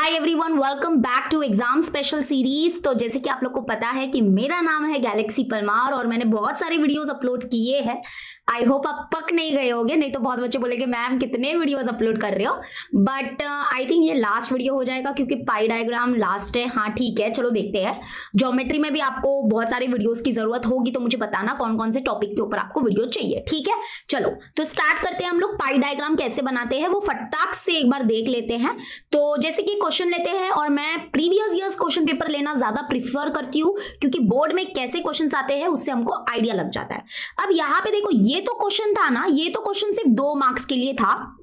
Hi everyone, welcome back to exam special series. तो जैसे कि आप लोग को पता है कि मेरा नाम है गैलेक्सी परमार और मैंने बहुत सारे वीडियोस अपलोड किए हैं। आई होप आप पक नहीं गए होगे, नहीं तो बहुत बच्चे बोलेंगे मैम कितने वीडियोस अपलोड कर रहे हो। बट आई थिंक ये लास्ट वीडियो हो जाएगा क्योंकि पाई डायग्राम लास्ट है। हाँ ठीक है, चलो देखते हैं। ज्योमेट्री में भी आपको बहुत सारे वीडियोस की जरूरत होगी, तो मुझे बताना कौन कौन से टॉपिक के ऊपर आपको वीडियो चाहिए। ठीक है, चलो तो स्टार्ट करते हैं। हम लोग पाई डायग्राम कैसे बनाते हैं वो फटाक से एक बार देख लेते हैं। तो जैसे कि क्वेश्चन लेते हैं और मैं प्रीवियस ईयर्स क्वेश्चन पेपर लेना ज्यादा प्रीफर करती हूँ क्योंकि बोर्ड में कैसे क्वेश्चन आते हैं उससे हमको आइडिया लग जाता है। अब यहाँ पे देखो, ये तो क्वेश्चन था ना, ये तो क्वेश्चन सिर्फ 2 मार्क्स के लिए था,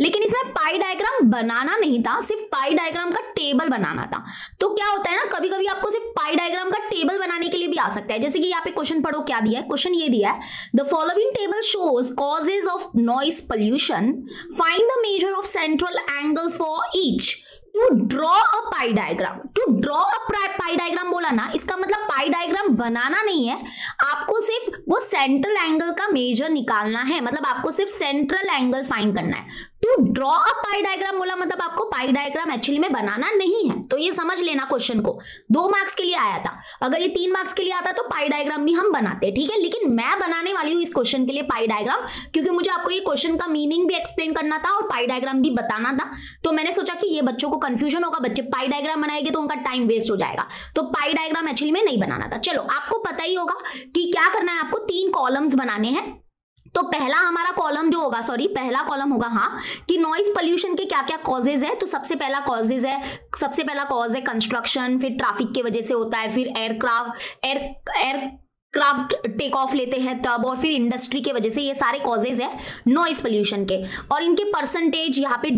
लेकिन इसमें पाई डायग्राम बनाना नहीं था, सिर्फ पाई डायग्राम का टेबल बनाना था। तो क्या होता है ना, कभी कभी आपको सिर्फ पाई डायग्राम का टेबल बनाने के लिए भी आ सकता है। जैसे कि यहाँ पे क्वेश्चन पढ़ो, क्या दिया है? क्वेश्चन ये दिया है, the following table shows causes of noise pollution, find the measure of central angle for each, to draw a pie diagram. To draw a pie diagram बोला ना, इसका मतलब पाई डायग्राम बनाना नहीं है, आपको सिर्फ वो सेंट्रल एंगल का मेजर निकालना है, मतलब आपको सिर्फ सेंट्रल एंगल फाइंड करना है। To draw a pie diagram बोला मतलब आपको पाई डायग्राम एक्चुअली में बनाना नहीं है। तो ये समझ लेना, क्वेश्चन को 2 मार्क्स के लिए आया था, अगर ये 3 मार्क्स के लिए आता तो पाई डायग्राम भी हम बनाते। ठीक है, लेकिन मैं बनाने वाली हूँ इस क्वेश्चन के लिए पाई डायग्राम क्योंकि मुझे आपको ये क्वेश्चन का मीनिंग भी एक्सप्लेन करना था और पाई डायग्राम भी बताना था। तो मैंने सोचा कि ये बच्चों को कंफ्यूजन होगा, बच्चे पाई डायग्राम बनाएंगे तो उनका टाइम वेस्ट हो जाएगा, तो पाई डायग्राम एक्चुअली में नहीं बनाना था। चलो, आपको पता ही होगा कि क्या करना है, आपको 3 कॉलम्स बनाने हैं। तो पहला हमारा कॉलम जो होगा, सॉरी पहला कॉलम होगा हाँ, कि नॉइस पोल्यूशन के क्या क्या कॉजेज है। तो सबसे पहला कॉज है कंस्ट्रक्शन, फिर ट्रैफिक की वजह से होता है, फिर एयरक्राफ्ट टेक ऑफ लेते हैं तब, और फिर इंडस्ट्री के वजह से। ये सारे कॉजेज है नॉइस पोल्यूशन के और इनके परसेंटेज यहाँ पे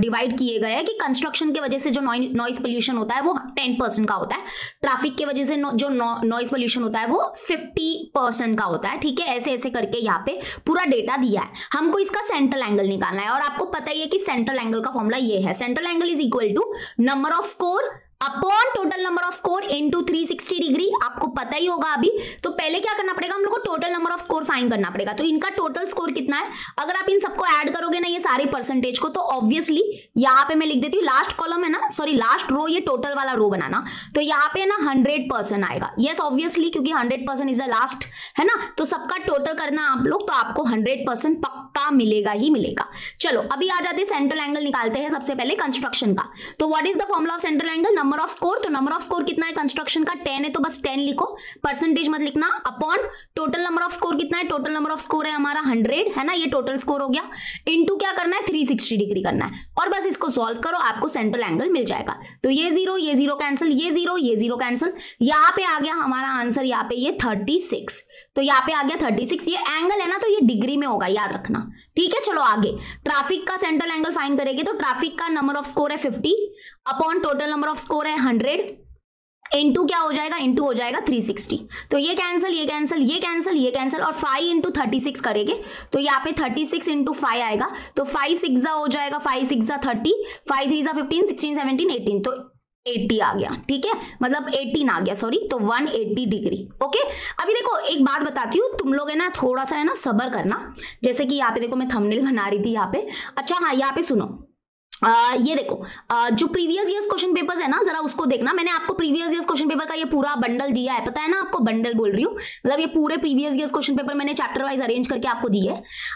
डिवाइड किए गए हैं कि कंस्ट्रक्शन के वजह से जो नॉइस पोल्यूशन होता है वो 10% का होता है, ट्रैफिक के वजह से जो नॉइस पोल्यूशन होता है वो 50% का होता है। ठीक है, ऐसे ऐसे करके यहाँ पे पूरा डेटा दिया है, हमको इसका सेंट्रल एंगल निकालना है। और आपको पता ही है कि सेंट्रल एंगल का फॉर्मूला ये है, central angle is equal to number of score upon total number of score into 360 degree. आपको पता ही होगा अभी। तो पहले क्या करना पड़ेगा, हम लोग को total number of score find करना पड़ेगा। तो इनका टोटल स्कोर कितना है, अगर आप इन सबको ऐड करोगे ना, ये सारे परसेंटेज को, तो ऑब्वियसली यहाँ पे मैं लिख देती हूँ, लास्ट कॉलम है ना, सॉरी लास्ट रो, ये टोटल वाला रो बनाना, तो यहाँ पे ना 100% आएगा। येस ऑब्वियसली, क्योंकि 100% इज द लास्ट है ना, तो सबका टोटल करना आप लोग, तो आपको 100% पक्का मिलेगा ही मिलेगा। चलो अभी आ जाते सेंट्रल एंगल निकालते हैं। सबसे पहले कंस्ट्रक्शन का, तो what is the formula of central angle, number of score. तो नंबर ऑफ स्कोर कितना है, कंस्ट्रक्शन का 10 है तो बस 10 लिखो, परसेंटेज मत लिखना, upon total number of score कितना है, टोटल नंबर ऑफ स्कोर है हमारा 100 है ना, ये टोटल स्कोर हो गया, इनटू क्या करना है, 360 डिग्री करना है, और बस इसको सॉल्व करो, आपको सेंट्रल एंगल मिल जाएगा। तो ये जीरो कैंसिल, ये जीरो, ये जीरो कैंसिल, यहाँ पे आ गया हमारा आंसर, यहाँ पे ये 36। तो यहाँ पे आ गया 36, ये एंगल है ना, तो ये डिग्री में होगा, याद रखना। ठीक है, चलो आगे, ट्रैफिक का सेंट्रल एंगल फाइंड करेंगे। तो ट्रैफिक का नंबर ऑफ स्कोर है 50 upon total number of score है 100, इनटू क्या हो जाएगा, इनटू हो जाएगा 360। तो ये कैंसिल, ये कैंसिल, ये कैंसिल, ये कैंसिल, और 5 इंटू 36 करेंगे, तो यहाँ पे 36 इंटू 5 आएगा, तो 5 6 हो जाएगा, 5 6 30, 5 3 15, 16 17 18, तो 80 आ गया। ठीक है, मतलब 18 आ गया, सॉरी, तो 180 डिग्री। ओके, अभी देखो एक बात बताती हूँ, तुम लोग है ना थोड़ा सा है ना सब्र करना। जैसे कि यहाँ पे देखो मैं थंबनेल बना रही थी यहाँ पे, अच्छा हाँ यहाँ पे सुनो, ये देखो जो प्रीवियस ईयर्स क्वेश्चन पेपर्स है ना, जरा उसको देखना। मैंने आपको प्रीवियस ईयर्स क्वेश्चन पेपर का ये पूरा बंडल दिया है, पता है ना, आपको बंडल बोल रही हूँ, मतलब ये पूरे प्रीवियस ईयर्स क्वेश्चन पेपर मैंने चैप्टर वाइज अरेंज करके आपको दिए।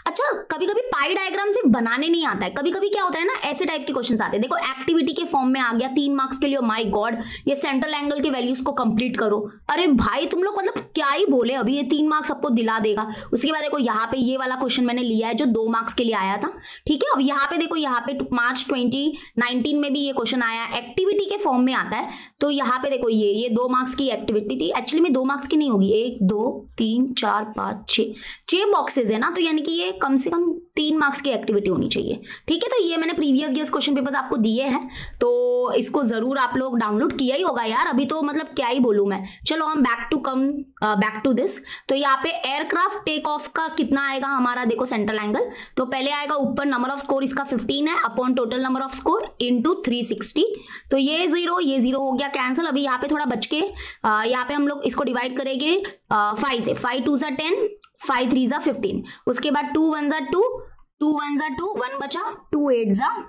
अच्छा, कभी कभी पाई डायग्राम सिर्फ बनाने नहीं आता है, कभी कभी क्या होता है ना, ऐसे टाइप के क्वेश्चन आते हैं। देखो एक्टिविटी के फॉर्म में आ गया 3 मार्क्स के लिए, माई गॉड, ये सेंट्रल एंगल के वैल्यूज को कंप्लीट करो। अरे भाई तुम लोग मतलब क्या ही बोले, अभी ये 3 मार्क्स आपको दिला देगा। उसके बाद देखो यहाँ पे ये वाला क्वेश्चन मैंने लिया है जो 2 मार्क्स के लिए आया था। ठीक है, अब यहाँ पे देखो, यहाँ पे मार्च 2019 में भी ये क्वेश्चन आया, एक्टिविटी के फॉर्म में आता है। तो यहाँ पे देखो ये 2 मार्क्स की एक्टिविटी थी, एक्चुअली में 2 मार्क्स की नहीं होगी, 1 2 3 4 5 6 बॉक्सेज है ना, तो यानी कि ये कम से कम 3 मार्क्स की एक्टिविटी होनी चाहिए। ठीक है, तो ये मैंने प्रीवियस ईयर क्वेश्चन पेपर्स आपको दिए हैं, तो इसको जरूर आप लोग डाउनलोड किया ही होगा यार। अभी तो मतलब क्या ही बोलूं मैं। चलो हम बैक टू दिस। तो यहाँ पे एयरक्राफ्ट टेक ऑफ का कितना आएगा हमारा, देखो सेंट्रल एंगल, तो पहले आएगा ऊपर नंबर ऑफ स्कोर, इसका 15 है upon total number of score into 360। तो ये जीरो हो गया कैंसिल। अभी यहाँ पे थोड़ा बच के यहाँ पे हम लोग इसको डिवाइड करेंगे 5 से, 5 2 10, 5 3 15, उसके बाद 2 1 2, 2 1 2, 1 बचा, 2 8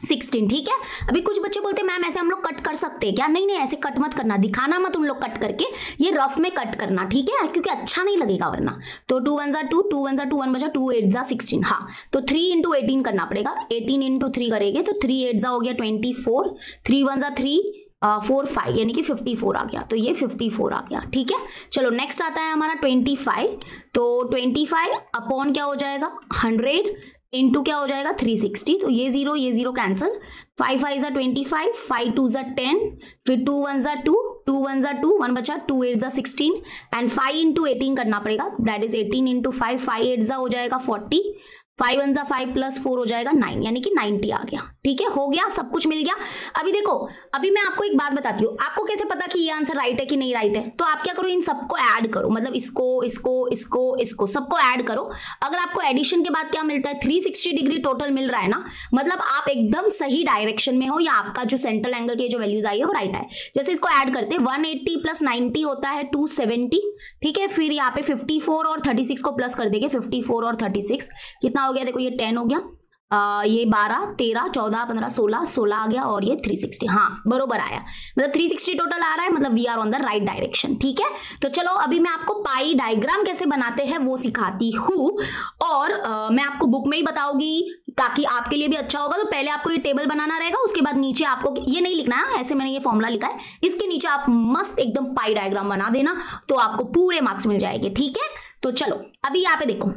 16, ठीक है। अभी कुछ बच्चे बोलते हैं मैम ऐसे हम लोग कट कर सकते हैं क्या? नहीं नहीं, ऐसे कट मत करना, दिखाना मत तुम लोग कट करके, ये रफ में कट करना, ठीक है, क्योंकि अच्छा नहीं लगेगा वरना। तो 2 1 2, 2 1 2, 1 2 8 16, हाँ तो 3 × 18 करना पड़ेगा, 18 × 3 करेंगे तो 3 8 हो गया 24, 3 1 3, 4 5 यानी कि 54 आ गया, तो ये 54 आ गया, ठीक है। चलो नेक्स्ट आता है हमारा 25, तो 25 अपॉन क्या हो जाएगा 100 इनटू क्या हो जाएगा 360, तो ये जीरो कैंसिल, 5 5 = 25, 5 2 = 10, फिर 2 1 2, 2 1 2, 1 बचा 2 8 16 एंड 5 × 18 करना पड़ेगा, दैट इज 18 × 5, 5 8 हो जाएगा 40, 5 1 5 + 4 हो जाएगा 9, यानी कि 90 आ गया, ठीक है, हो गया, सब कुछ मिल गया। अभी देखो, अभी मैं आपको एक बात बताती हूँ, आपको कैसे पता कि ये आंसर राइट है कि नहीं राइट है? तो आप क्या करो, इन सबको ऐड करो, मतलब इसको इसको इसको इसको सबको ऐड करो। अगर आपको एडिशन के बाद क्या मिलता है 360 डिग्री टोटल मिल रहा है ना, मतलब आप एकदम सही डायरेक्शन में हो, या आपका जो सेंट्रल एंगल के जो वैल्यूज आई है वो राइट है। जैसे इसको ऐड करते 180 + 90 होता है 270, ठीक है, फिर यहाँ पे 54 और 36 को प्लस कर देंगे, 54 और 36 कितना हो गया देखो, ये 10 हो गया, ये 12 13 14 15 16 आ गया, और ये 360, हाँ बरोबर आया, मतलब 360 टोटल आ रहा है, मतलब we are on the right direction, ठीक है। तो चलो अभी मैं आपको पाई डायग्राम कैसे बनाते हैं वो सिखाती हूँ, और मैं आपको बुक में ही बताऊंगी ताकि आपके लिए भी अच्छा होगा। तो पहले आपको ये टेबल बनाना रहेगा, उसके बाद नीचे आपको ये नहीं लिखना है, ऐसे मैंने ये फॉर्मूला लिखा है, इसके नीचे आप मस्त एकदम पाई डायग्राम बना देना, तो आपको पूरे मार्क्स मिल जाएंगे, ठीक है। तो चलो अभी यहाँ पे देखो,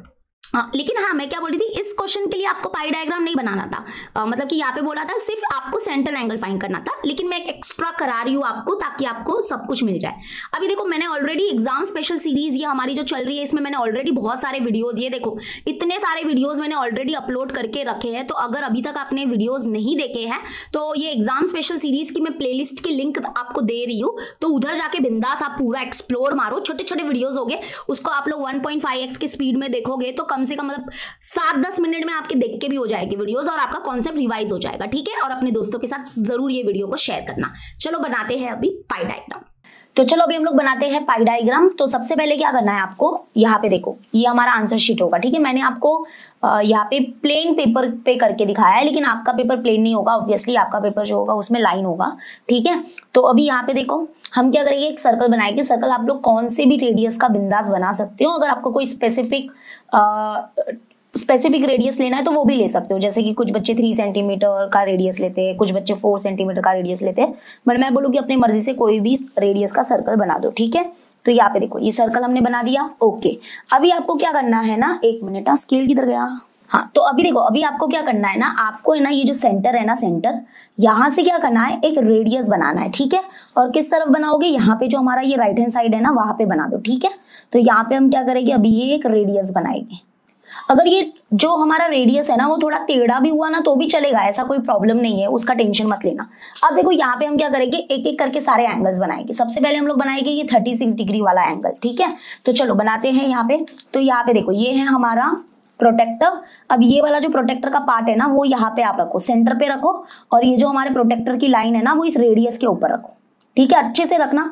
लेकिन हाँ मैं क्या बोल रही थी, इस क्वेश्चन के लिए आपको पाई डायग्राम नहीं बनाना था, मतलब कि यहाँ पे बोला था सिर्फ आपको सेंट्रल एंगल फाइंड करना था, लेकिन मैं एक्स्ट्रा करा रही हूँ आपको ताकि आपको सब कुछ मिल जाए। अभी देखो, मैंने ऑलरेडी एग्जाम स्पेशल सीरीज ये हमारी जो चल रही है, इसमें मैंने ऑलरेडी बहुत सारे वीडियोज, ये देखो इतने सारे वीडियोज मैंने ऑलरेडी अपलोड करके रखे हैं, तो अगर अभी तक आपने वीडियोज नहीं देखे हैं तो ये एग्जाम स्पेशल सीरीज की मैं प्लेलिस्ट की लिंक आपको दे रही हूँ, तो उधर जाके बिंदास आप पूरा एक्सप्लोर मारो, छोटे छोटे वीडियोज हो गए, उसको आप लोग 1.5x की स्पीड में देखोगे तो कम से कम मतलब 7-10 मिनट में आपके देख के भी हो जाएगी वीडियोस, और आपका कॉन्सेप्ट रिवाइज हो जाएगा, ठीक है। और अपने दोस्तों के साथ जरूर ये वीडियो को शेयर करना। चलो बनाते हैं अभी पाई डायग्राम। तो चलो अभी हम लोग बनाते हैं पाई डायग्राम। तो सबसे पहले क्या करना है आपको, यहाँ पे देखो ये हमारा आंसर शीट होगा, ठीक है, मैंने आपको यहाँ पे प्लेन पेपर पे करके दिखाया है, लेकिन आपका पेपर प्लेन नहीं होगा ऑब्वियसली, आपका पेपर जो होगा उसमें लाइन होगा, ठीक है। तो अभी यहाँ पे देखो हम क्या करेंगे, एक सर्कल बनाएंगे। सर्कल आप लोग कौन से भी रेडियस का बिंदास बना सकते हो, अगर आपको कोई स्पेसिफिक रेडियस लेना है तो वो भी ले सकते हो, जैसे कि कुछ बच्चे 3 सेंटीमीटर का रेडियस लेते हैं, कुछ बच्चे 4 सेंटीमीटर का रेडियस लेते हैं, बट मैं बोलूँगी अपनी मर्जी से कोई भी रेडियस का सर्कल बना दो, ठीक है। तो यहाँ पे देखो ये सर्कल हमने बना दिया, ओके। अभी आपको क्या करना है ना, एक मिनट, हाँ स्केल किधर गया, हाँ तो अभी देखो, अभी आपको क्या करना है ना, आपको है ना ये जो सेंटर है ना, सेंटर यहाँ से क्या करना है, एक रेडियस बनाना है, ठीक है। और किस तरफ बनाओगे, यहाँ पे जो हमारा ये राइट हैंड साइड है ना, वहाँ पे बना दो, ठीक है। तो यहाँ पे हम क्या करेंगे, अभी ये एक रेडियस बनाएंगे। अगर ये जो हमारा रेडियस है ना वो थोड़ा टेढ़ा भी हुआ ना तो भी चलेगा, ऐसा कोई प्रॉब्लम नहीं है, उसका टेंशन मत लेना। अब देखो यहाँ पे हम क्या करेंगे, एक एक करके सारे एंगल्स बनाएंगे। सबसे पहले हम लोग बनाएंगे ये 36 डिग्री वाला एंगल, ठीक है। तो चलो बनाते हैं यहाँ पे। तो यहाँ पे देखो ये है हमारा प्रोटेक्टर। अब ये वाला जो प्रोटेक्टर का पार्ट है ना वो यहाँ पे आप रखो, सेंटर पे रखो, और ये जो हमारे प्रोटेक्टर की लाइन है ना वो इस रेडियस के ऊपर रखो, ठीक है, अच्छे से रखना,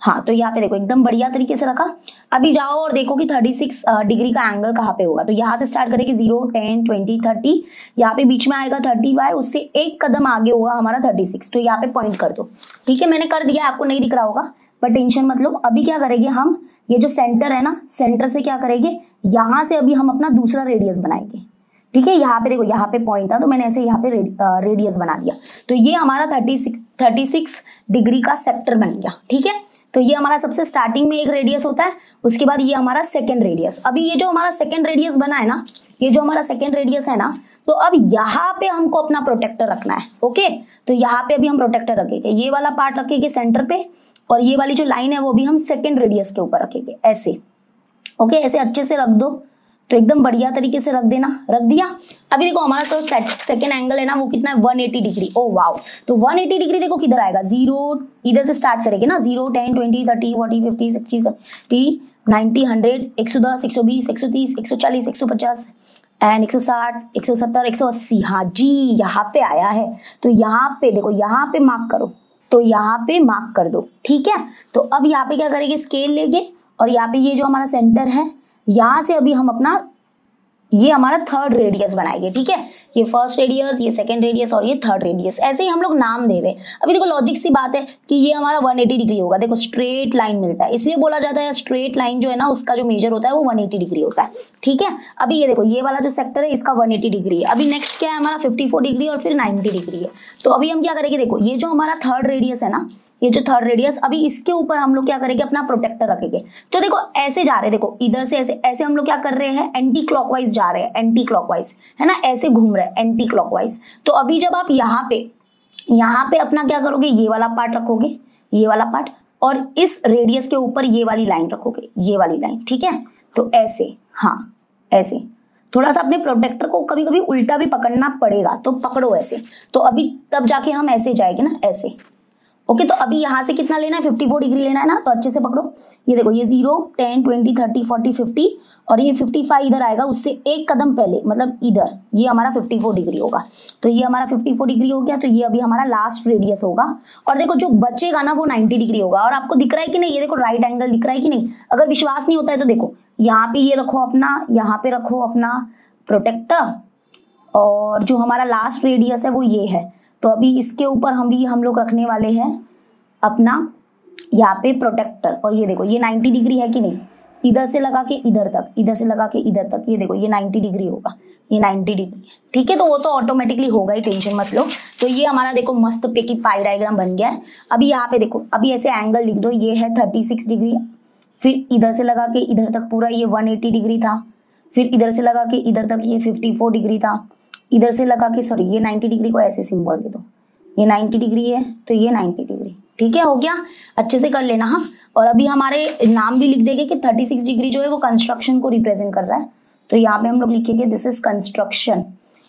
हाँ। तो यहाँ पे देखो एकदम बढ़िया तरीके से रखा। अभी जाओ और देखो कि 36 डिग्री का एंगल कहाँ पे होगा। तो यहाँ से स्टार्ट करेंगे 0 10 20 30, यहाँ पे बीच में आएगा 35, उससे एक कदम आगे होगा हमारा 36। तो यहाँ पे पॉइंट कर दो, ठीक है, मैंने कर दिया, आपको नहीं दिख रहा होगा बट टेंशन मत लो। अभी क्या करेंगे हम, ये जो सेंटर है ना, सेंटर से क्या करेंगे, यहाँ से अभी हम अपना दूसरा रेडियस बनाएंगे, ठीक है। यहाँ पे देखो यहाँ पे पॉइंट था तो मैंने ऐसे यहाँ पे रेडियस बना दिया। तो ये हमारा 36 डिग्री का सेक्टर बन गया, ठीक है। तो ये हमारा सबसे स्टार्टिंग में एक रेडियस होता है, उसके बाद ये हमारा सेकेंड रेडियस। अभी ये जो हमारा सेकेंड रेडियस बना है ना, ये जो हमारा सेकेंड रेडियस है ना, तो अब यहाँ पे हमको अपना प्रोटेक्टर रखना है, ओके। तो यहाँ पे अभी हम प्रोटेक्टर रखेंगे, ये वाला पार्ट रखेंगे सेंटर पे, और ये वाली जो लाइन है वो भी हम सेकेंड रेडियस के ऊपर रखेंगे, ऐसे, ओके, ऐसे अच्छे से रख दो। तो एकदम बढ़िया तरीके से रख देना, रख दिया। अभी देखो हमारा जो सेकंड एंगल है ना वो कितना है, 180 डिग्री, ओ वाव। तो 180 डिग्री देखो किधर आएगा, 0 इधर से स्टार्ट करेंगे ना, 0 10 20 30 40 50 60 70 90 100 110 120 130 140 150 एंड 160 170 180, हाँ जी यहाँ पे आया है। तो यहाँ पे देखो, यहाँ पे मार्क करो, तो यहाँ पे मार्क कर दो, ठीक है। तो अब यहाँ पे क्या करेंगे, स्केल लेंगे, और यहाँ पे ये जो हमारा सेंटर है यहाँ से अभी हम अपना ये हमारा थर्ड रेडियस बनाएंगे, ठीक है। ये फर्स्ट रेडियस, ये सेकंड रेडियस और ये थर्ड रेडियस, ऐसे ही हम लोग नाम दे रहे हैं। अभी देखो लॉजिक सी बात है कि ये हमारा 180 डिग्री होगा। देखो स्ट्रेट लाइन मिलता है, इसलिए बोला जाता है स्ट्रेट लाइन जो है ना उसका जो मेजर होता है वो 180 डिग्री होता है, ठीक है। अभी ये देखो ये वाला जो सेक्टर है इसका 180 डिग्री है। अभी नेक्स्ट क्या है हमारा 54 डिग्री और फिर 90 डिग्री है। तो अभी हम क्या करेंगे, देखो ये जो हमारा थर्ड रेडियस है ना, ये जो थर्ड रेडियस, अभी इसके ऊपर हम लोग क्या करेंगे अपना प्रोटेक्टर रखेंगे। तो देखो ऐसे जा रहे हैं, देखो इधर से ऐसे ऐसे हम लोग क्या कर रहे हैं एंटी क्लॉकवाइज जा रहे हैं, एंटी क्लॉकवाइज है ना, ऐसे घूम रहे हैं एंटी क्लॉकवाइज। तो अभी जब आप यहाँ पे अपना क्या करोगे, ये वाला पार्ट रखोगे, ये वाला पार्ट, और इस रेडियस के ऊपर ये वाली लाइन रखोगे, ये वाली लाइन, ठीक है। तो ऐसे, हाँ ऐसे थोड़ा सा अपने प्रोटेक्टर को कभी कभी उल्टा भी पकड़ना पड़ेगा, तो पकड़ो ऐसे। तो अभी तब जाके हम ऐसे जाएंगे ना, ऐसे, ओके। तो अभी यहाँ से कितना लेना है, 54 डिग्री लेना है ना, तो अच्छे से पकड़ो। ये देखो ये 0, 10, 20, 30, 40, 50 और ये 55 इधर आएगा, उससे एक कदम पहले मतलब इधर ये हमारा 54 डिग्री होगा। तो ये हमारा 54 डिग्री हो गया, तो ये अभी हमारा लास्ट रेडियस होगा। और देखो जो बचेगा ना वो 90 डिग्री होगा। और आपको दिख रहा है कि नहीं, ये देखो राइट एंगल दिख रहा है कि नहीं। अगर विश्वास नहीं होता है तो देखो यहाँ पे ये रखो अपना, यहाँ पे रखो अपना प्रोटेक्टर, और जो हमारा लास्ट रेडियस है वो ये है। तो अभी इसके ऊपर हम लोग रखने वाले हैं अपना यहाँ पे प्रोटेक्टर। और ये देखो ये 90 डिग्री है कि नहीं, इधर से लगा के इधर तक, इधर से लगा के इधर तक, ये देखो ये 90 डिग्री होगा, ये 90 डिग्री है, ठीक है। तो वो तो ऑटोमेटिकली होगा ही, टेंशन मत लो। तो ये हमारा देखो मस्त पैकी पाई डायग्राम बन गया है। अभी यहाँ पे देखो, अभी ऐसे एंगल लिख दो, ये है 36 डिग्री, फिर इधर से लगा के इधर तक पूरा ये 180 डिग्री था, फिर इधर से लगा के इधर तक ये 54 डिग्री था, इधर से लगा के सॉरी ये 90 डिग्री को ऐसे सिंबल दे दो, ये 90 डिग्री है तो ये 90 डिग्री, ठीक है। हो गया, अच्छे से कर लेना। हाँ, और अभी हमारे नाम भी लिख देंगे कि 36 डिग्री जो है वो कंस्ट्रक्शन को रिप्रेजेंट कर रहा है। तो यहाँ पे हम लोग लिखेंगे दिस इज कंस्ट्रक्शन।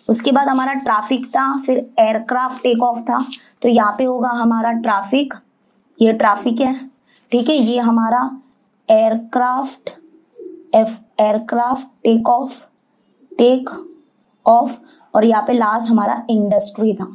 उसके बाद हमारा ट्रैफिक था, फिर एयरक्राफ्ट टेक ऑफ था, तो यहाँ पे होगा हमारा ट्रैफिक, ये ट्रैफिक है, ठीक है। ये हमारा एयरक्राफ्ट, एयरक्राफ्ट टेक ऑफ और यहाँ पे लास्ट हमारा इंडस्ट्री था,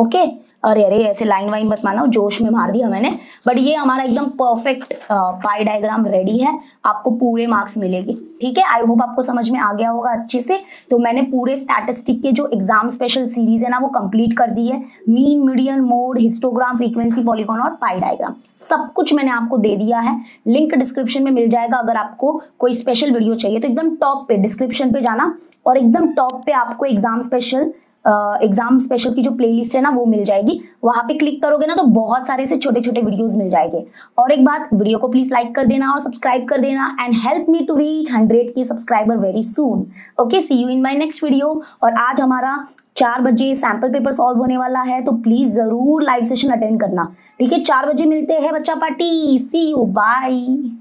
ओके। अरे अरे ऐसे लाइन वाइन मत मानो, जोश में मार दिया मैंने, बट ये हमारा एकदम परफेक्ट पाई डायग्राम रेडी है। आपको पूरे मार्क्स मिलेंगे, ठीक है। आई होप आपको समझ में आ गया होगा अच्छे से। तो मैंने पूरे स्टैटिस्टिक के जो एग्जाम स्पेशल सीरीज है ना वो कंप्लीट कर दी है। Mean, median, mode, histogram, frequency, polygon और पाई डायग्राम सब कुछ मैंने आपको दे दिया है। लिंक डिस्क्रिप्शन में मिल जाएगा। अगर आपको कोई स्पेशल वीडियो चाहिए तो एकदम टॉप पे डिस्क्रिप्शन पे जाना और एकदम टॉप पे आपको एग्जाम स्पेशल की जो प्लेलिस्ट है ना वो मिल जाएगी। वहाँ पे क्लिक करोगे ना तो बहुत सारे से छोटे छोटे वीडियोस मिल जाएंगे। और एक बात, वीडियो को प्लीज लाइक कर देना और सब्सक्राइब कर देना। And help me to reach 100K subscriber very soon, okay. See you in my next video. और आज हमारा 4 बजे सैम्पल पेपर सॉल्व होने वाला है, तो प्लीज जरूर लाइव सेशन अटेंड करना, ठीक है। 4 बजे मिलते हैं बच्चा पार्टी। C you, bye.